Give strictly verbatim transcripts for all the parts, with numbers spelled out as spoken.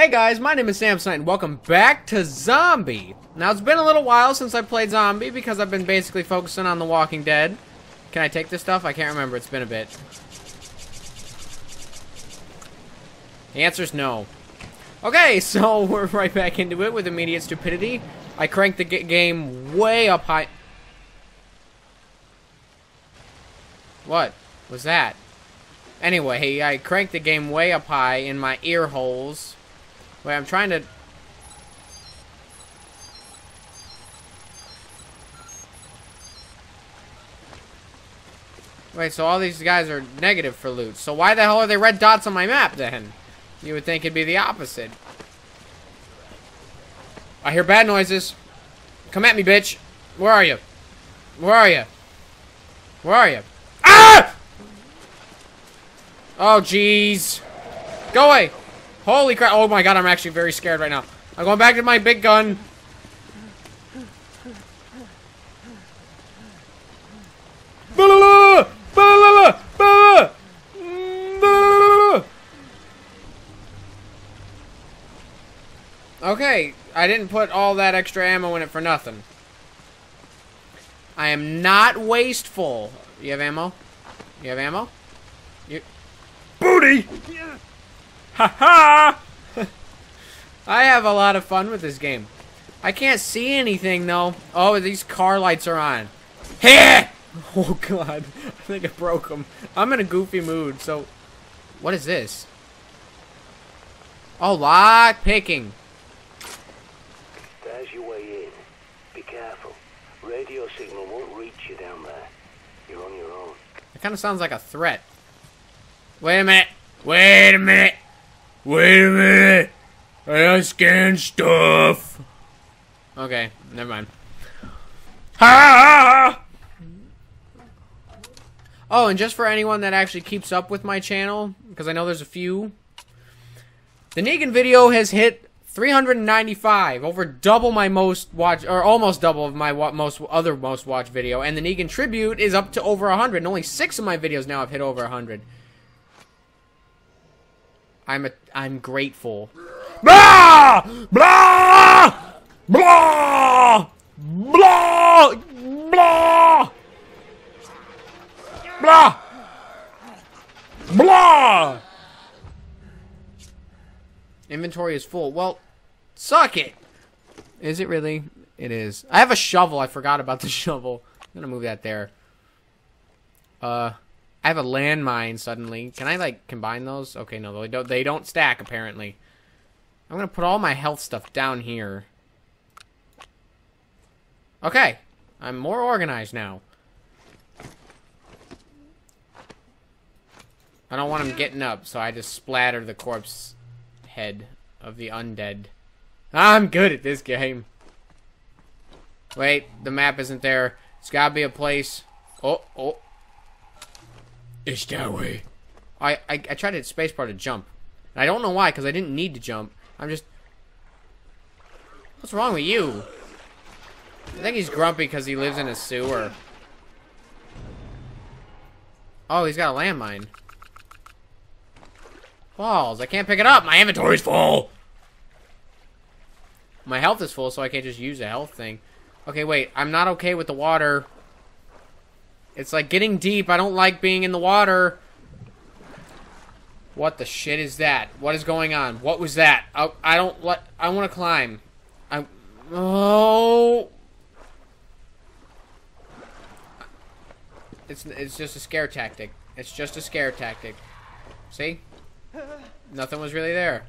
Hey guys, my name is Samsonite and welcome back to Zombie. Now it's been a little while since I played Zombie because I've been basically focusing on The Walking Dead. Can I take this stuff? I can't remember, it's been a bit. The answer's no. Okay, so we're right back into it with immediate stupidity. I cranked the g game way up high. What was that? Anyway, I cranked the game way up high in my ear holes. Wait, I'm trying to... Wait, so all these guys are negative for loot. So why the hell are they red dots on my map, then? You would think it'd be the opposite. I hear bad noises. Come at me, bitch. Where are you? Where are you? Where are you? Ah! Oh, jeez. Go away. Holy crap. Oh my god, I'm actually very scared right now. I'm going back to my big gun. Okay, I didn't put all that extra ammo in it for nothing. I am not wasteful. You have ammo? You have ammo? You... Booty! Yeah. Haha! I have a lot of fun with this game. I can't see anything though. Oh, these car lights are on. Hey! Oh god, I think I broke them. I'm in a goofy mood. So, what is this? Oh, lock picking. There's your way in. Be careful. Radio signal won't reach you down there. You're on your own. It kind of sounds like a threat. Wait a minute. Wait a minute. Wait a minute! I scan stuff! Okay, never mind. Ha! Oh, and just for anyone that actually keeps up with my channel, because I know there's a few, the Negan video has hit three hundred ninety-five, over double my most watch, or almost double of my wa most other most watched video, and the Negan tribute is up to over one hundred, and only six of my videos now have hit over one hundred. I'm a, I'm grateful. Blah! Blah! Blah! Blah! Blah! Blah! Blah! Inventory is full. Well, suck it! Is it really? It is. I have a shovel. I forgot about the shovel. I'm gonna move that there. Uh... I have a landmine suddenly. Can I, like, combine those? Okay, no, they don't, they don't stack, apparently. I'm gonna put all my health stuff down here. Okay. I'm more organized now. I don't want him getting up, so I just splatter the corpse head of the undead. I'm good at this game. Wait, the map isn't there. It's gotta be a place. Oh, oh. It's that way. I, I, I tried to hit spacebar to jump. And I don't know why, because I didn't need to jump. I'm just... What's wrong with you? I think he's grumpy because he lives in a sewer. Oh, he's got a landmine. Balls, I can't pick it up. My inventory's full. My health is full, so I can't just use a health thing. Okay, wait. I'm not okay with the water. It's like getting deep. I don't like being in the water. What the shit is that? What is going on? What was that? I, I don't like... I want to climb. I... Oh... It's, it's just a scare tactic. It's just a scare tactic. See? Nothing was really there.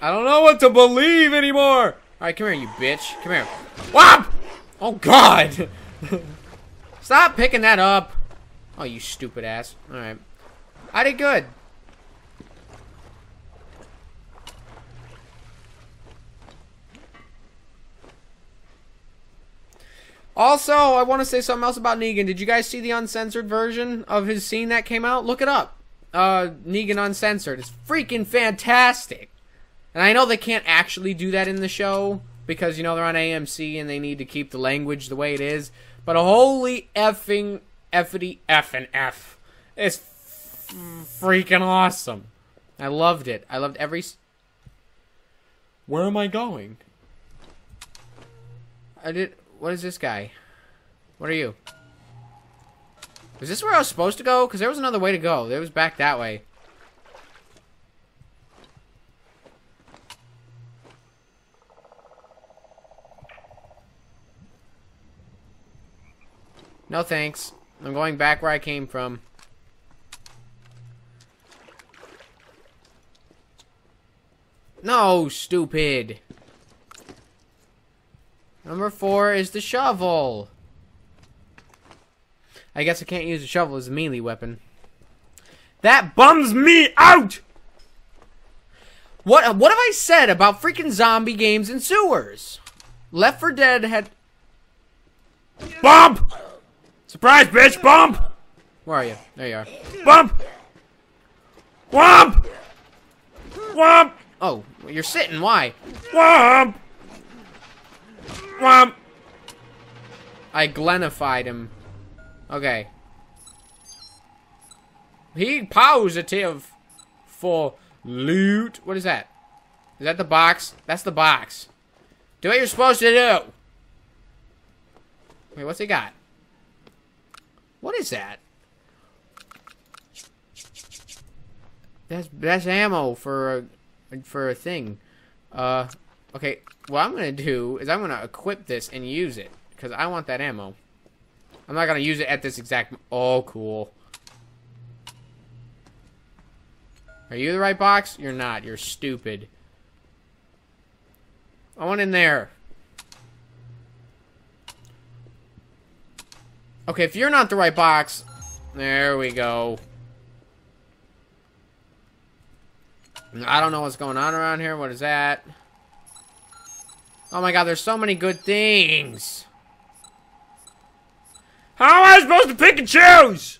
I don't know what to believe anymore! Alright, come here, you bitch. Come here. Whop! Oh, God! Stop picking that up. Oh, you stupid ass. Alright. I did good. Also, I want to say something else about Negan. Did you guys see the uncensored version of his scene that came out? Look it up. Uh, Negan Uncensored. It's freaking fantastic. And I know they can't actually do that in the show because, you know, they're on A M C and they need to keep the language the way it is. But holy effing, effity, effing, eff. It's freaking awesome. I loved it. I loved every... Where am I going? I did... What is this guy? What are you? Is this where I was supposed to go? Because there was another way to go. There was back that way. No thanks. I'm going back where I came from. No, stupid. Number four is the shovel. I guess I can't use the shovel as a melee weapon. That bums me out! What, what have I said about freaking zombie games and sewers? Left four Dead had... Bump! Surprise, bitch! Bump! Where are you? There you are. Bump! Womp! Womp! Oh, you're sitting. Why? Womp! Womp! I glenified him. Okay. He positive for loot. What is that? Is that the box? That's the box. Do what you're supposed to do. Wait, what's he got? What is that? That's that's ammo for a, for a thing. Uh, okay. What I'm gonna do is I'm gonna equip this and use it because I want that ammo. I'm not gonna use it at this exact. Oh, cool. Are you the right box? You're not. You're stupid. I want in there. Okay, if you're not the right box, there we go. I don't know what's going on around here. What is that? Oh my god, there's so many good things. How am I supposed to pick and choose?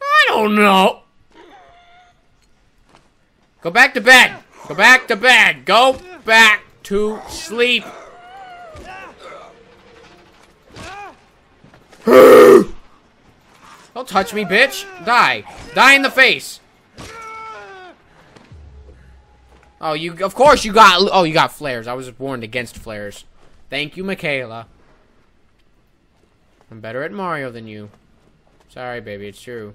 I don't know. Go back to bed. Go back to bed. Go back to sleep. Don't touch me, bitch. Die. Die in the face. Oh, you, of course you got, oh, you got flares. I was warned against flares. Thank you, Michaela. I'm better at Mario than you. Sorry, baby, it's true.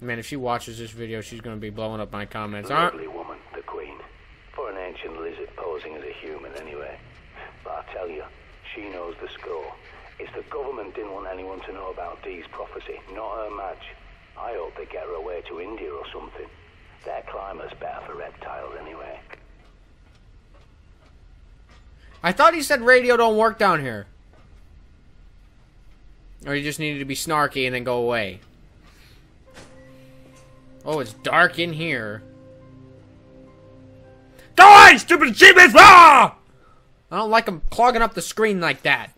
Man, if she watches this video, she's gonna be blowing up my comments. Lovely woman, the queen. For an ancient lizard posing as a human, anyway. But I tell you, she knows the score. It's the government didn't want anyone to know about Dee's prophecy, not her match. I hope they get her away to India or something. Their climate's better for reptiles, anyway. I thought he said radio don't work down here. Or he just needed to be snarky and then go away. Oh, it's dark in here. Die, stupid achievements! Ah! I don't like them clogging up the screen like that.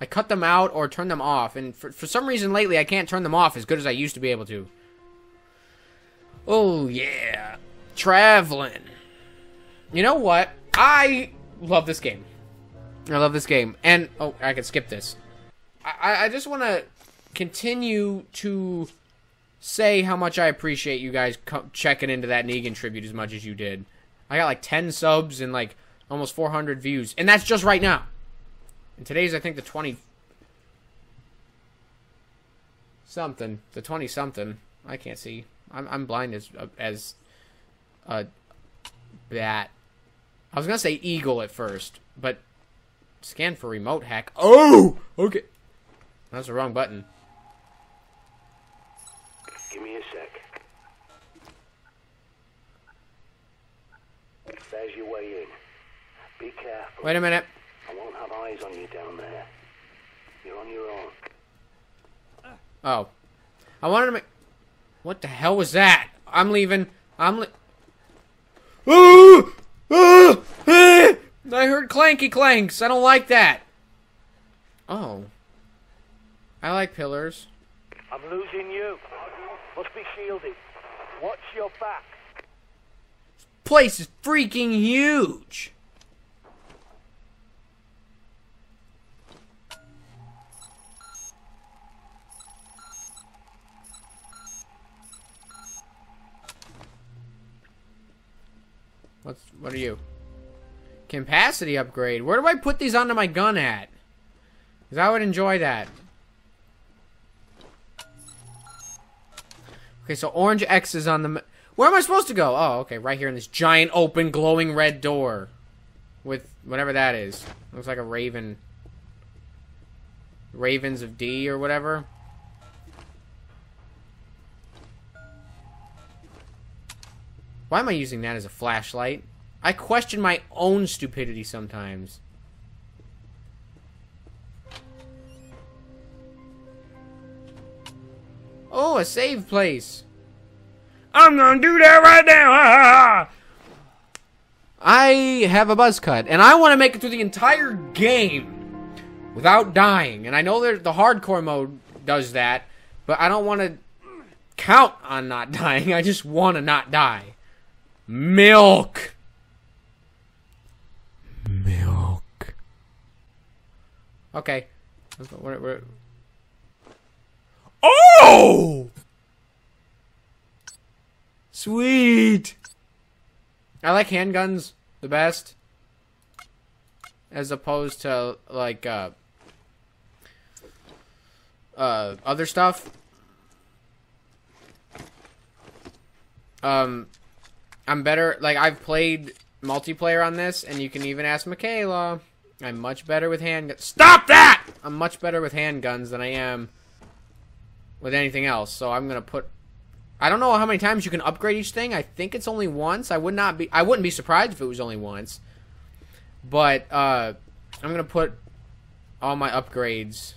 I cut them out or turn them off. And for, for some reason lately, I can't turn them off as good as I used to be able to. Oh, yeah. Traveling. You know what? I love this game. I love this game. And, oh, I can skip this. I, I just want to continue to say how much I appreciate you guys checking into that Negan tribute as much as you did. I got like ten subs and like almost four hundred views. And that's just right now. And today's, I think, the twenty something. The twenty something. I can't see. I'm, I'm blind as... as uh, that. I was going to say eagle at first, but scan for remote hack. Oh! Okay. That's the wrong button. Give me a sec. There's your way in. Be careful. Wait a minute. I won't have eyes on you down there. You're on your own. Oh. I wanted to make... What the hell was that? I'm leaving. I'm li... Ooh! Ooh! I heard clanky clanks. I don't like that. Oh. I like pillars. I'm losing you. Must be shielded. Watch your back. This place is freaking huge. What's, what are you? Capacity upgrade. Where do I put these onto my gun at? Because I would enjoy that. Okay, so orange X is on the... Where am I supposed to go? Oh, okay, right here in this giant open glowing red door. With whatever that is. Looks like a raven. Ravens of D or whatever. Why am I using that as a flashlight? I question my own stupidity sometimes. Oh, a save place. I'm gonna do that right now. I have a buzz cut, and I want to make it through the entire game without dying. And I know that the hardcore mode does that, but I don't want to count on not dying. I just want to not die. Milk. Milk. Okay. What? What? Oh! Sweet! I like handguns the best. As opposed to, like, uh... Uh, other stuff. Um, I'm better... Like, I've played multiplayer on this, and you can even ask Michaela. I'm much better with handguns. Stop that! I'm much better with handguns than I am... with anything else, so I'm gonna put... I don't know how many times you can upgrade each thing. I think it's only once. I would not be... I wouldn't be surprised if it was only once. But, uh... I'm gonna put all my upgrades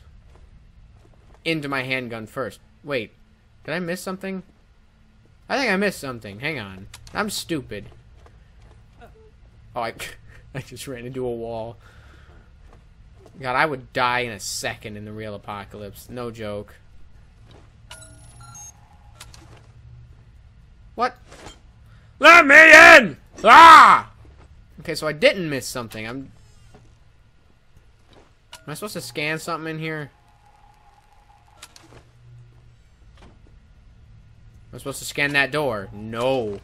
into my handgun first. Wait. Did I miss something? I think I missed something. Hang on. I'm stupid. Oh, I... I just ran into a wall. God, I would die in a second in the real apocalypse. No joke. What? Let me in! Ah! Okay, so I didn't miss something. I'm... Am I supposed to scan something in here? Am I supposed to scan that door? No.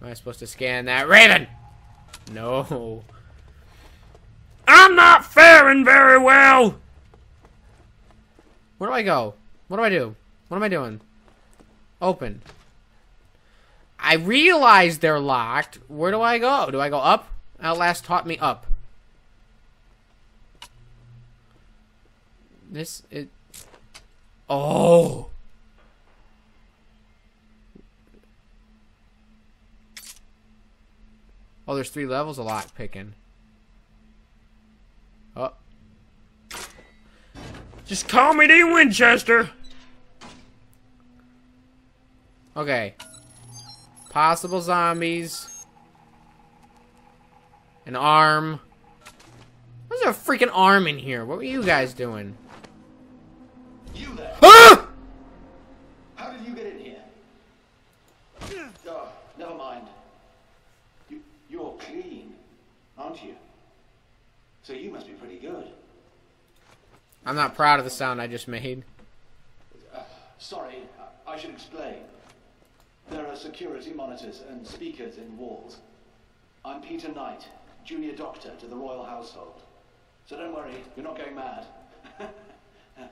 Am I supposed to scan that raven? No. I'm not faring very well! Where do I go? What do I do? What am I doing? Open. I realize they're locked. Where do I go? Do I go up? Outlast taught me up. This it. Oh. Oh, there's three levels of lock picking. Oh. Just call me D Winchester. Okay. Possible zombies. An arm. What's a freaking arm in here? What were you guys doing? You left. Ah! How did you get in here? Oh, never mind. You, you're clean, aren't you? So you must be pretty good. I'm not proud of the sound I just made. Uh, sorry, I, I should explain. There are security monitors and speakers in walls. I'm Peter Knight, junior doctor to the royal household. So don't worry, you're not going mad. uh,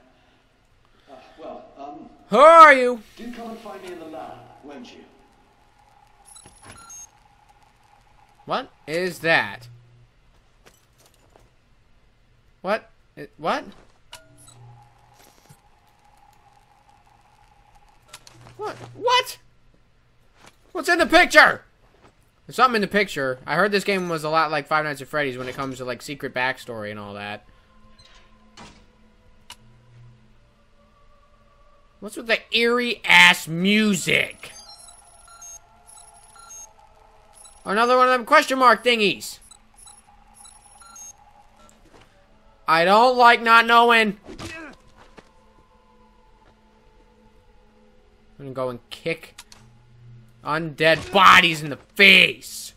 well, um... Who are you? Do come and find me in the lab, won't you? What is that? What? What? What? What? What's in the picture? There's something in the picture. I heard this game was a lot like Five Nights at Freddy's when it comes to, like, secret backstory and all that. What's with the eerie-ass music? Another one of them question mark thingies. I don't like not knowing. I'm gonna go and kick... undead bodies in the face.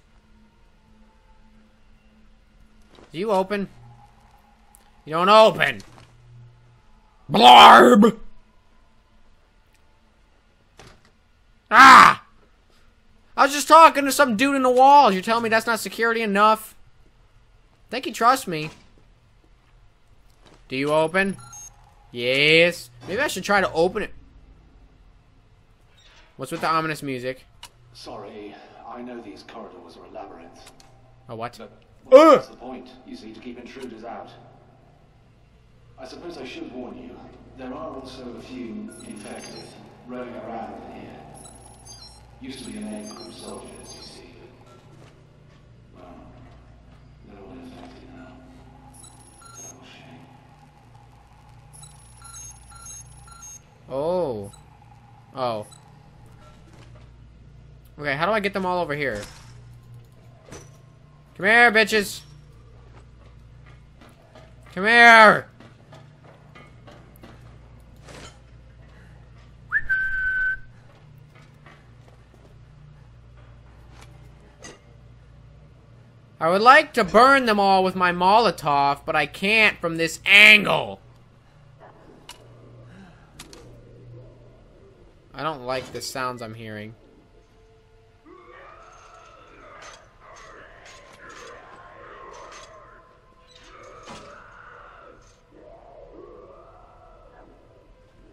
Do you open? You don't open. Blarb. Ah! I was just talking to some dude in the walls. You're telling me that's not security enough? I think you trust me. Do you open? Yes. Maybe I should try to open it. What's with the ominous music? Sorry, I know these corridors are a labyrinth. Oh, what? But what's the point? You see, to keep intruders out. I suppose I should warn you. There are also a few infected roaming around in here. Used to be an A group soldiers, you see, but well, they're all infected now. Terrible shame. Oh. Oh. Okay, how do I get them all over here? Come here, bitches! Come here! I would like to burn them all with my Molotov, but I can't from this angle. I don't like the sounds I'm hearing.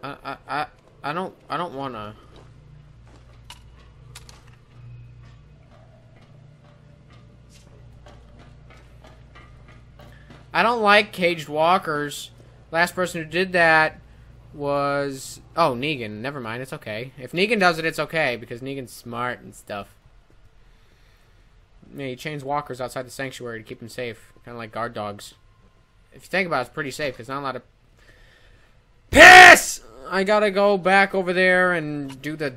I I I, I don't I don't wanna. I don't like caged walkers. Last person who did that was... Oh, Negan. Never mind. It's okay. If Negan does it, it's okay, because Negan's smart and stuff. Yeah, he chains walkers outside the sanctuary to keep them safe. Kind of like guard dogs. If you think about it, it's pretty safe, because not a lot of... Piss! I gotta go back over there and do the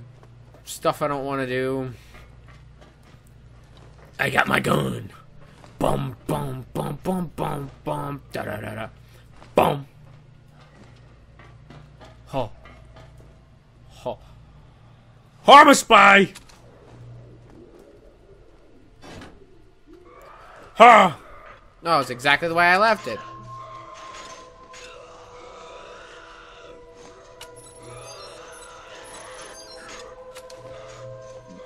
stuff I don't want to do. I got my gun. Bum, bum, bum, bum, bum, bum, da da da da. Bum. Ho. Ho. I'm a spy! Ha! No, it's exactly the way I left it.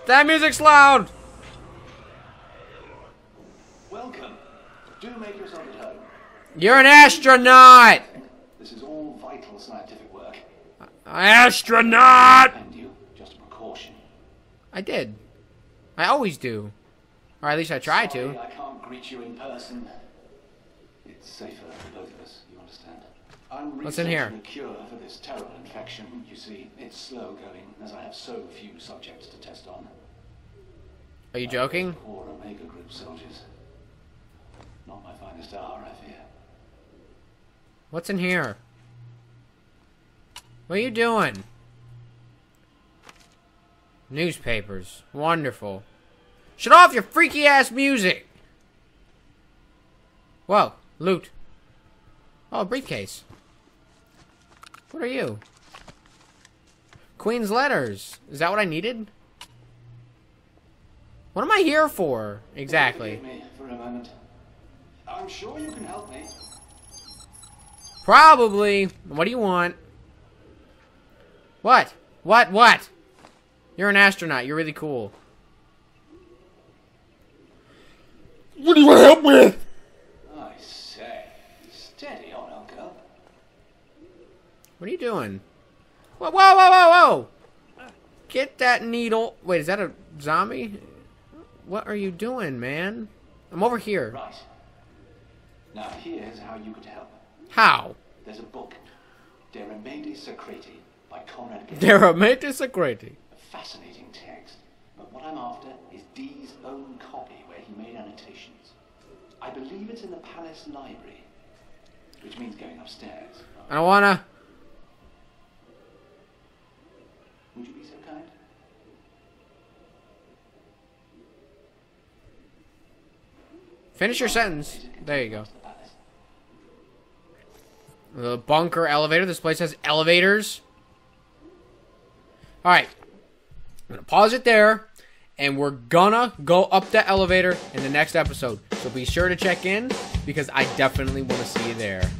That music's loud! Do make yourself at home. You're an astronaut! This is all vital scientific work. Uh, astronaut! And you, just a precaution. I did. I always do. Or at least I try Sorry, to. I can't greet you in person. It's safer for both of us, you understand. I'm What's in here? The cure for this terrible infection, you see. It's slow going, as I have so few subjects to test on. Are you joking? Poor Omega Group soldiers. Not my finest hour, I fear. What's in here? What are you doing? Newspapers. Wonderful. Shut off your freaky ass music! Whoa. Loot. Oh, a briefcase. What are you? Queen's letters. Is that what I needed? What am I here for? Exactly. Forgive me for a moment. I'm sure you can help me. Probably. What do you want? What? What? What? You're an astronaut. You're really cool. What do you want to help with? I say. Steady on, old girl. What are you doing? Whoa, whoa, whoa, whoa, whoa! Get that needle. Wait, is that a zombie? What are you doing, man? I'm over here. Right. Now here's how you could help. How? There's a book, Dedi Socrati by Conrad Derrome. Dedi Socrati. A fascinating text, but what I'm after is D's own copy where he made annotations. I believe it's in the palace library, which means going upstairs. I don't wanna. Would you be so kind? Finish your sentence. There you go. The bunker elevator. This place has elevators. Alright. I'm going to pause it there. And we're gonna go up the elevator in the next episode. So be sure to check in, because I definitely want to see you there.